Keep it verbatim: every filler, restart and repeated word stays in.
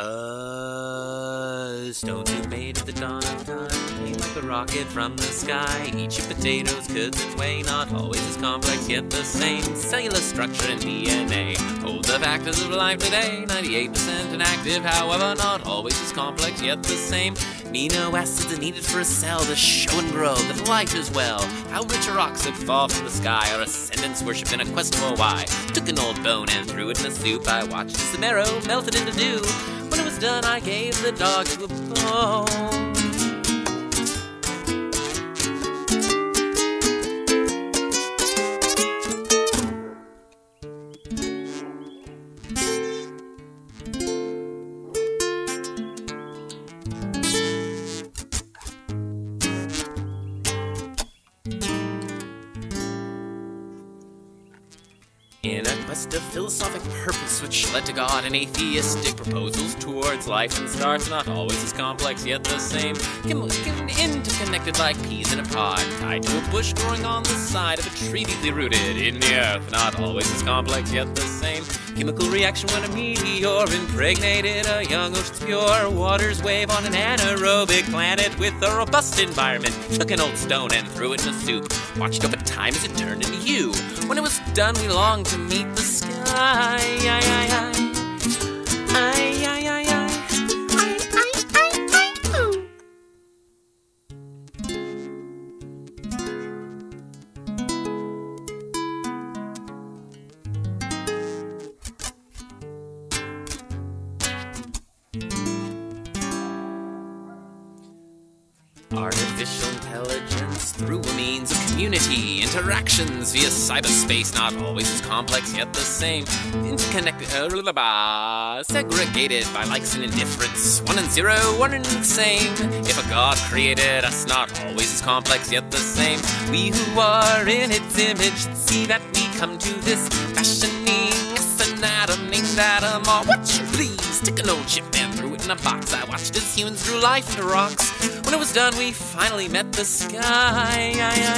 Uh, stones you made at the dawn of time, aim like a rocket from the sky. Eat your potatoes, cause it's way not always as complex, yet the same cellular structure and D N A hold the factors of life today. ninety-eight percent inactive, however, not always as complex, yet the same amino acids are needed for a cell to show and grow that life is well. How rich are rocks that fall from the sky, or ascendants worship in a quest for why. Took an old bone and threw it in a soup. I watched as the marrow melted into dew. When it was done, I gave the dog a bone. In a quest of philosophic purpose, which led to God and atheistic proposals towards life and stars, not always as complex, yet the same. Interconnected like peas in a pod, tied to a bush growing on the side of a tree deeply rooted in the earth, not always as complex, yet the same. Chemical reaction when a meteor impregnated a young ocean's pure waters wave on an anaerobic planet with a robust environment. Took an old stone and threw it in a soup. Watched over time as it turned into you. When it was done, we longed to meet the sky. Aye, aye, aye. Aye, aye, aye, aye. Aye, aye, aye, aye, ooh. Artificial intelligence through a means of community, interactions via cyberspace, not always as complex, yet the same. Interconnected, uh, segregated by likes and indifference, one and zero, one and the same. If a god created us, not always as complex, yet the same. We who are in its image see that we come to this fashioning us an atom named Adam, or what you please. Took an old chip and threw it in a box. I watched as humans drew life into rocks. When it was done, we finally met the sky.